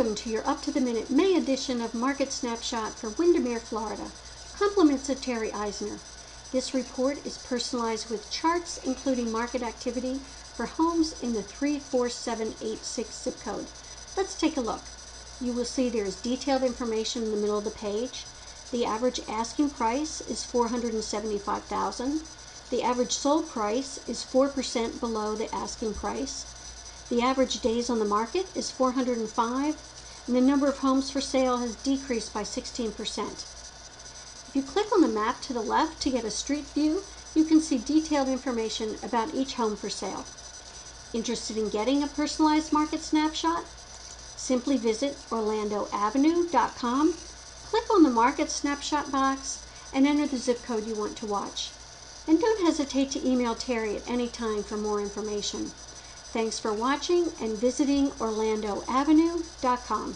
Welcome to your up-to-the-minute May edition of Market Snapshot for Windermere, Florida. Compliments of Teri Isner. This report is personalized with charts including market activity for homes in the 34786 zip code. Let's take a look. You will see there is detailed information in the middle of the page. The average asking price is $475,000. The average sold price is 4% below the asking price. The average days on the market is 405, and the number of homes for sale has decreased by 16%. If you click on the map to the left to get a street view, you can see detailed information about each home for sale. Interested in getting a personalized market snapshot? Simply visit OrlandoAvenue.com, click on the market snapshot box, and enter the zip code you want to watch. And don't hesitate to email Teri at any time for more information. Thanks for watching and visiting OrlandoAvenue.com.